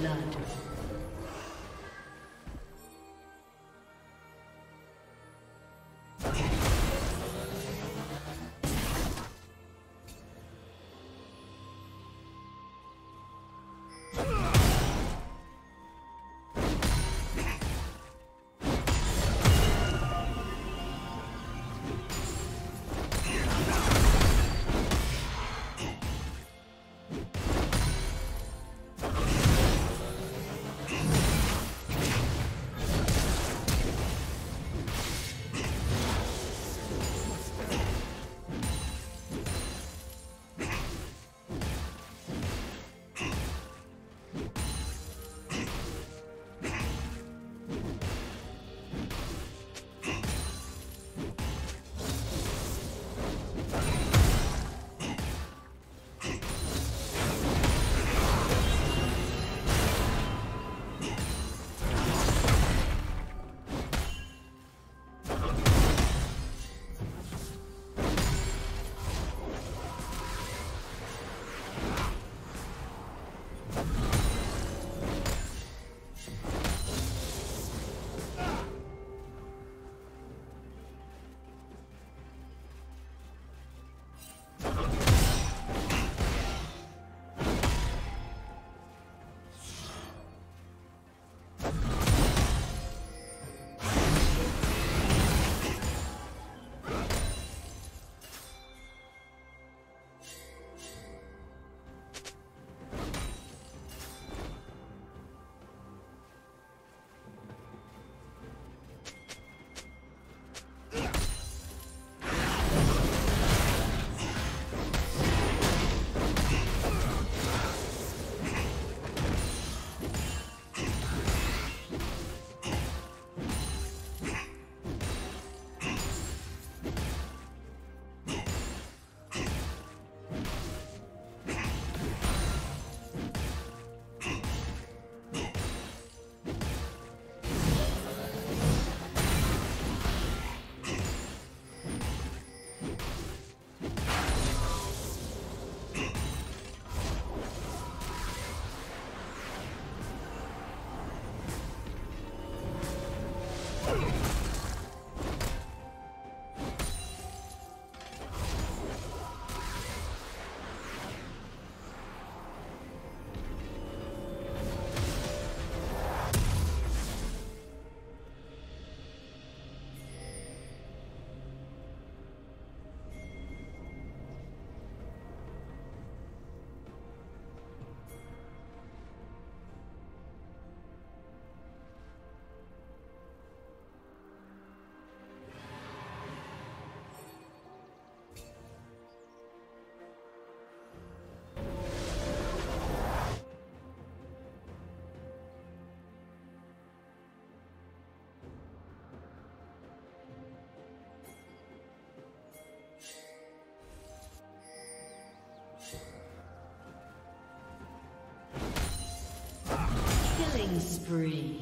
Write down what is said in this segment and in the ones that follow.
blood. Killing spree.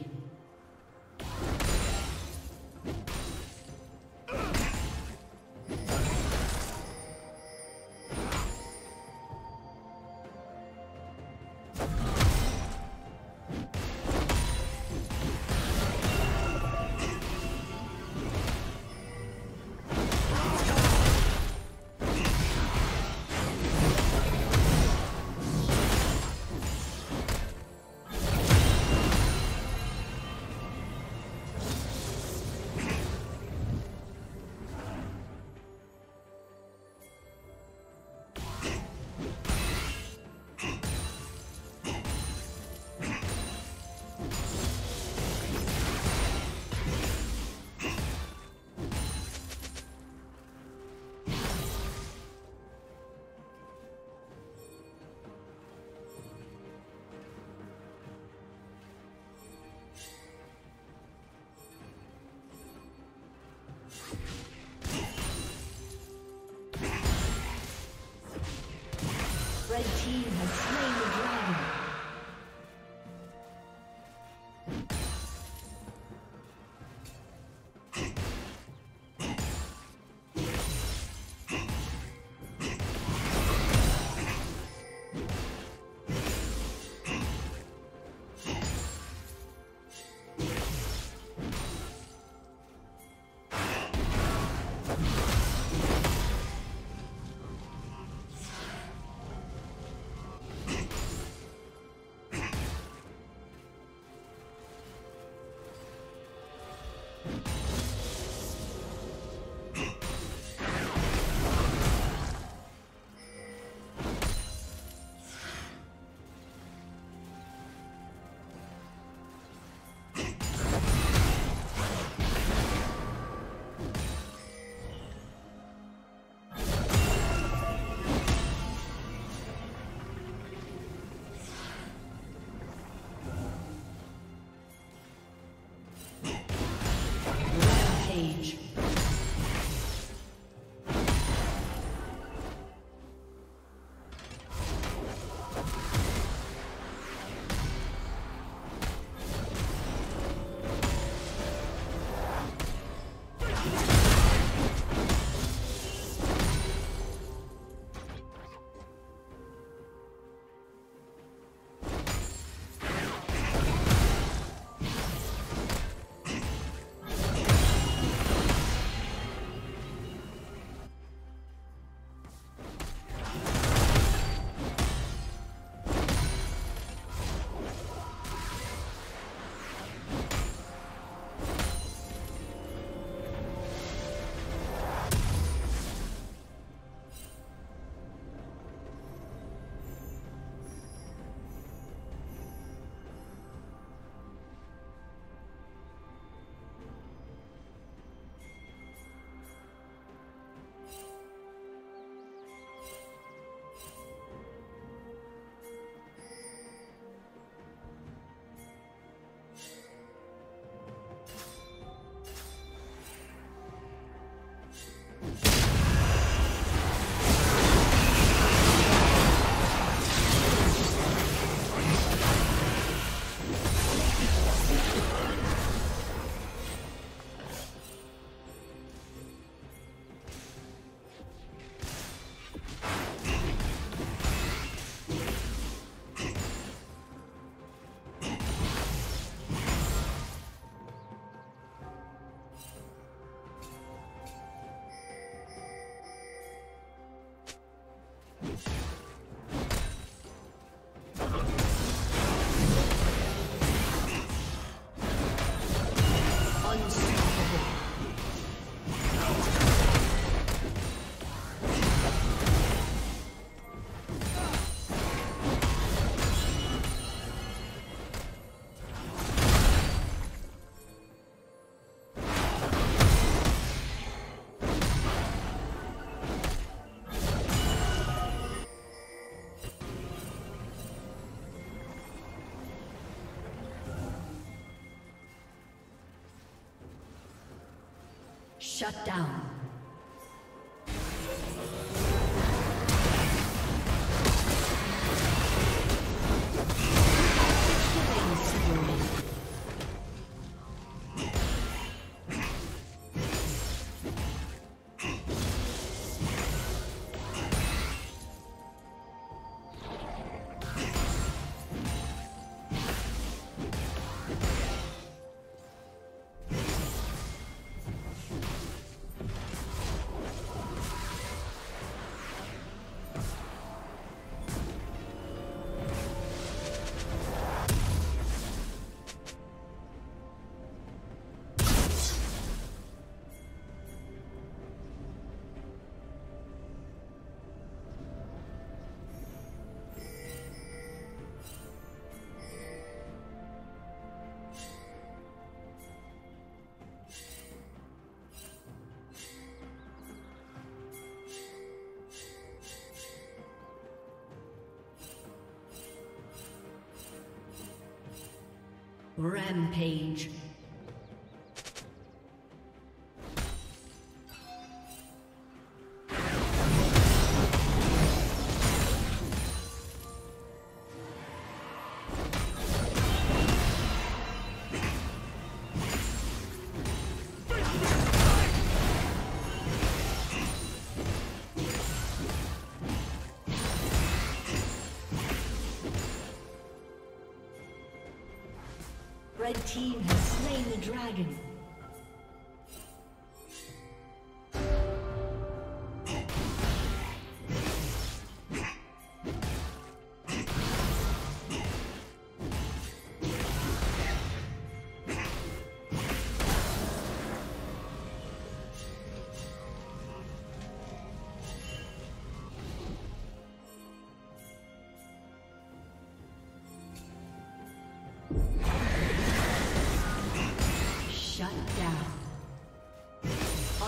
Red team has slain the dragon. Shut down. Rampage. Red team has slain the dragon.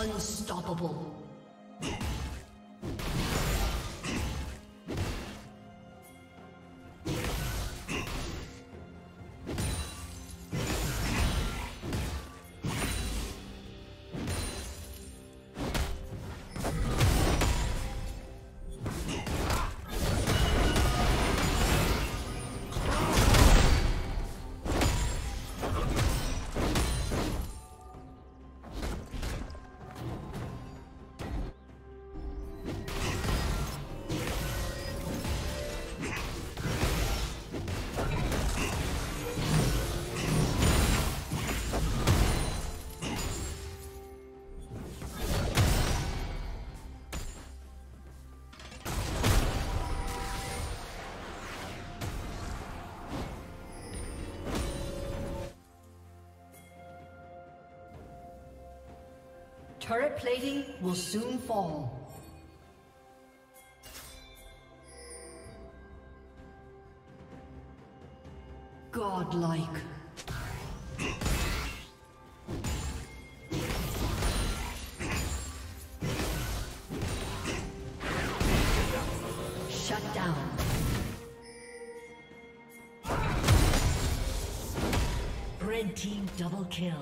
Unstoppable. Turret plating will soon fall. Godlike. Red team double kill.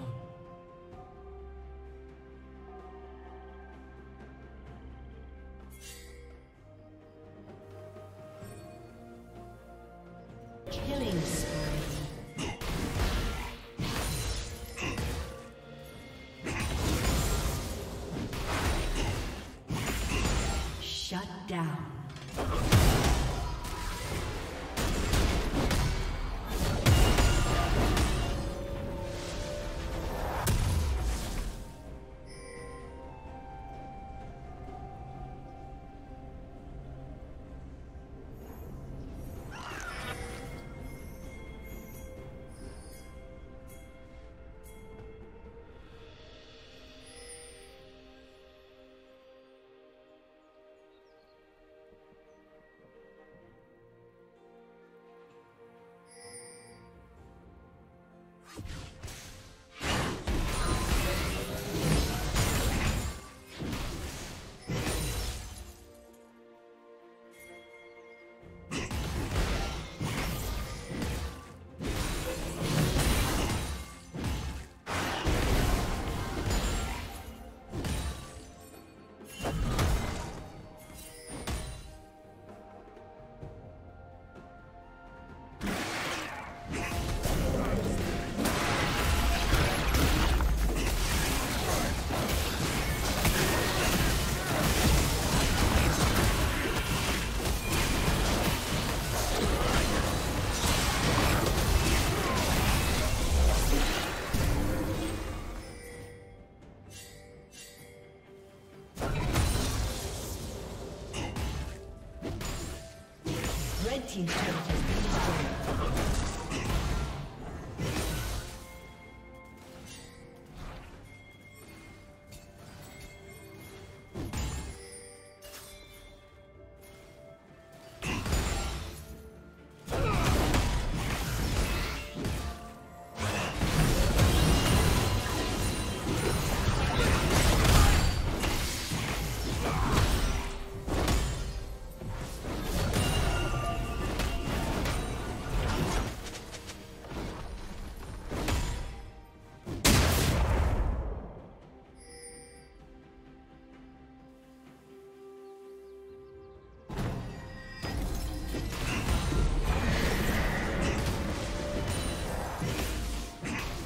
team's turret has been destroyed.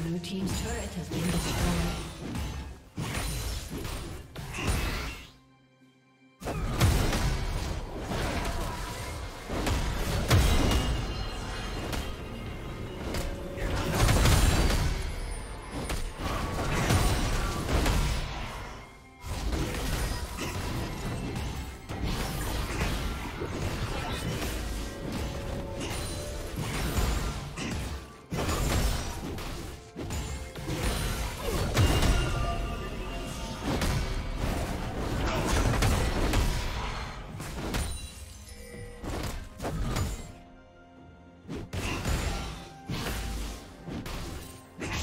Team's turret has been destroyed.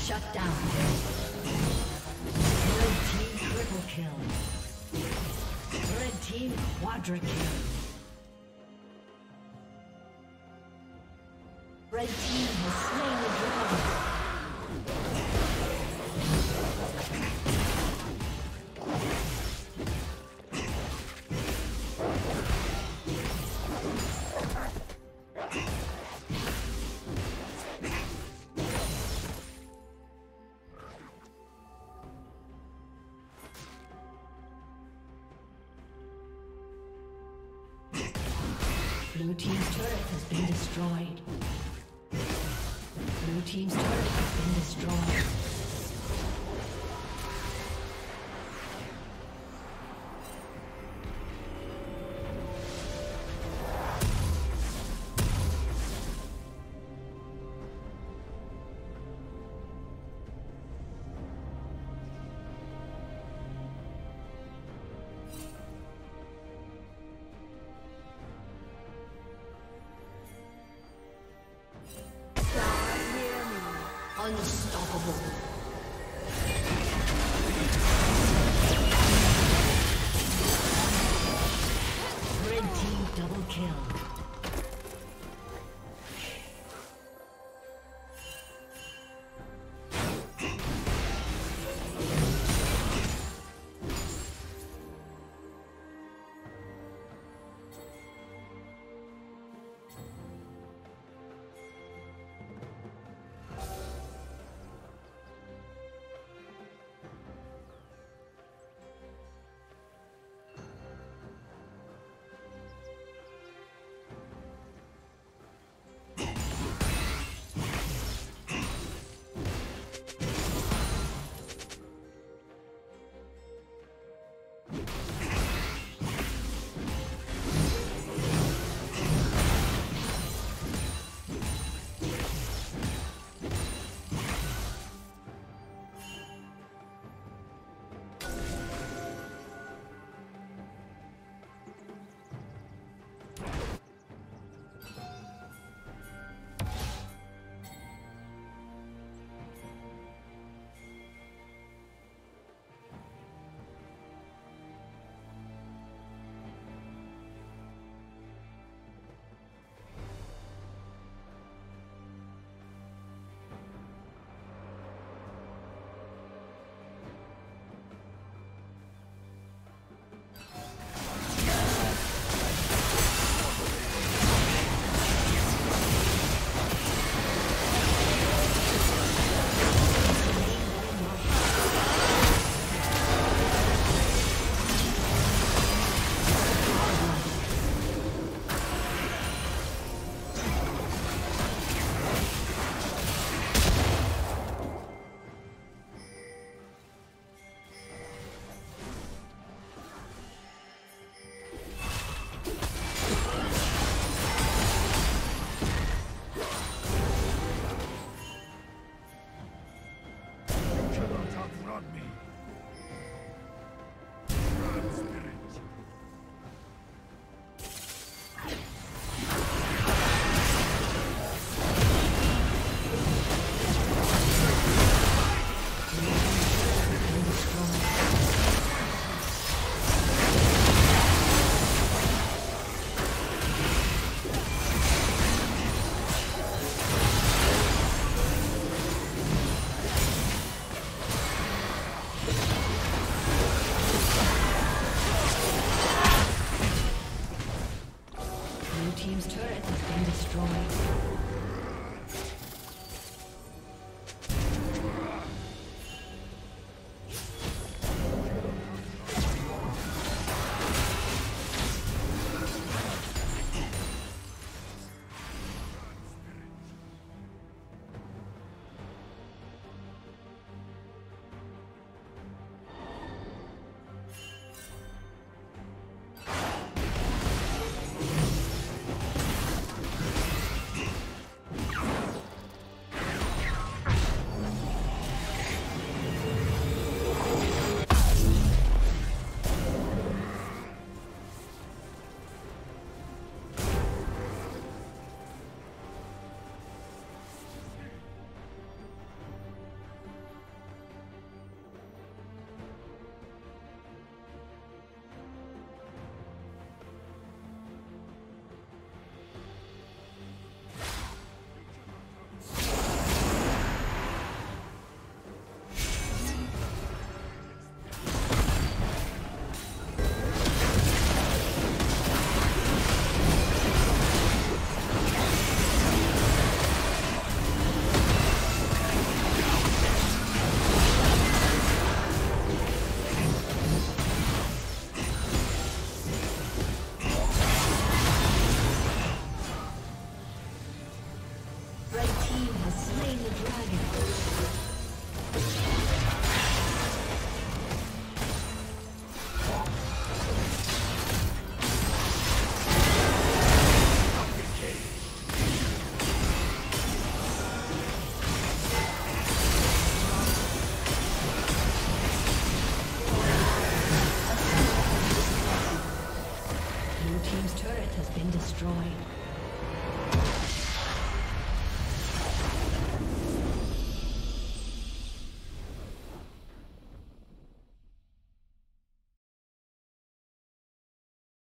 Shut down. Red team triple kill. Red team quadra kill. Red team has slain the dragon. Blue team's turret has been destroyed. Blue team's turret has been destroyed. Unstoppable. Red team double kill.